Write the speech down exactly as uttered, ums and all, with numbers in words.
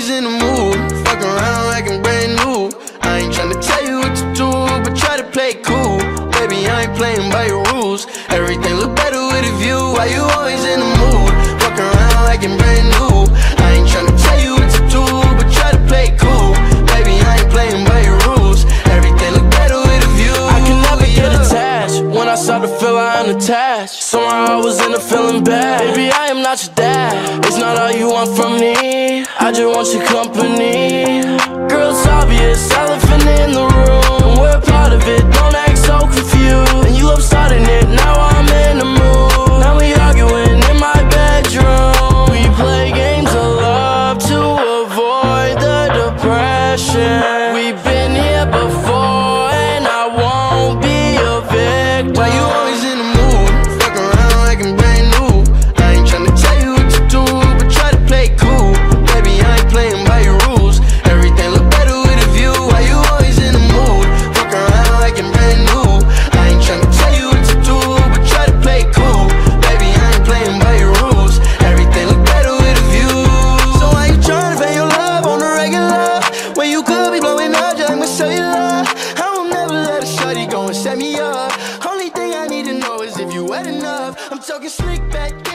always in the mood, fuck around like I'm brand new. I ain't tryna tell you what to do, but try to play it cool. Baby, I ain't playing by your rules. Everything look better with a view. Why you always in the mood, fuck around like I'm brand new. I ain't tryna tell you what to do, but try to play it cool. Baby, I ain't playing by your rules. Everything look better with a view. I can never get attached. When I start to feel I unattached, somehow I was in a feeling bad. Baby, I am not your dad. It's not all you want from me, I just want your company. Girl, it's obvious, elephant in the room, and we're a part of it, don't act so confused. And you love starting it, now I'm in the mood. Now we arguing in my bedroom. We play games of love to avoid the depression. We've been here before, and I won't be a victim. Why you always in the mood, fuck around like I'm brand new. I ain't tryna tell you what to do, but try to play cool. Playing by your rules, everything look better with a view. Why you always in the mood, fuck around like I'm brand new. I ain't tryna tell you what to do, but try to play cool. Baby, I ain't playing by your rules. Everything look better with a view. So why you tryna pay your love on the regular, when you could be blowing up just with cellular? I will never let a shorty go and set me up. Only thing I need to know is if you wet enough. I'm talking slick back